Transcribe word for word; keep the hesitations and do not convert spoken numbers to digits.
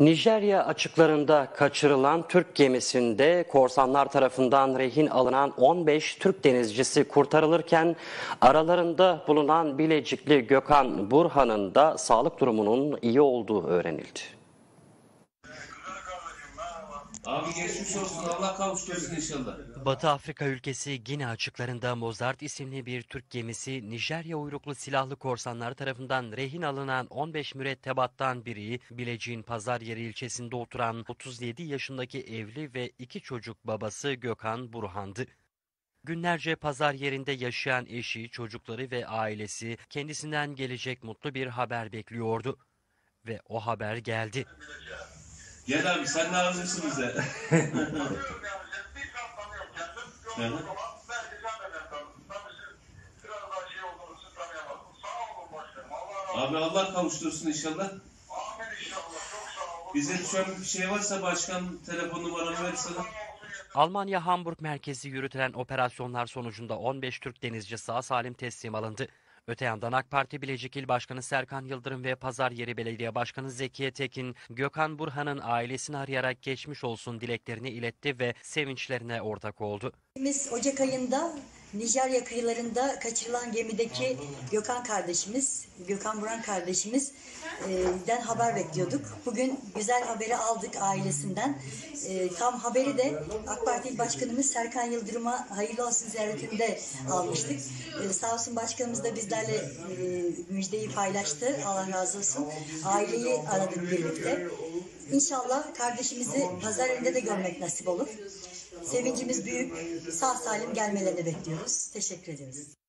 Nijerya açıklarında kaçırılan Türk gemisinde korsanlar tarafından rehin alınan on beş Türk denizcisi kurtarılırken aralarında bulunan Bilecikli Gökhan Buran'ın da sağlık durumunun iyi olduğu öğrenildi. Abi geçmiş olsun, Allah kavuştursun inşallah. Batı Afrika ülkesi Gine açıklarında Mozart isimli bir Türk gemisi Nijerya uyruklu silahlı korsanlar tarafından rehin alınan on beş mürettebattan biri, Bilecik'in Pazaryeri ilçesinde oturan otuz yedi yaşındaki evli ve iki çocuk babası Gökhan Buran'dı. Günlerce pazar yerinde yaşayan eşi, çocukları ve ailesi kendisinden gelecek mutlu bir haber bekliyordu. Ve o haber geldi. Gel abi, sen ne arıyorsun bize? Abi Allah kavuştursun inşallah. Bize düşen bir şey varsa başkan telefon numaranı versene. Almanya Hamburg merkezi yürütülen operasyonlar sonucunda on beş Türk denizci sağ salim teslim alındı. Öte yandan AK Parti Bilecik İl Başkanı Serkan Yıldırım ve Pazaryeri Belediye Başkanı Zekiye Tekin, Gökhan Buran'ın ailesini arayarak geçmiş olsun dileklerini iletti ve sevinçlerine ortak oldu. Ocak ayında Nijerya kıyılarında kaçırılan gemideki Gökhan kardeşimiz, Gökhan Buran kardeşimizden haber bekliyorduk. Bugün güzel haberi aldık ailesinden. Tam haberi de AK Parti İl Başkanımız Serkan Yıldırım'a hayırlı olsun ziyaretinde almıştık. Sağ olsun başkanımız da bizlerle müjdeyi paylaştı. Allah razı olsun. Aileyi aradık birlikte. İnşallah kardeşimizi Pazaryeri'nde de görmek nasip olur. Sevincimiz büyük. Sağ salim gelmelerini bekliyoruz. Teşekkür ederiz.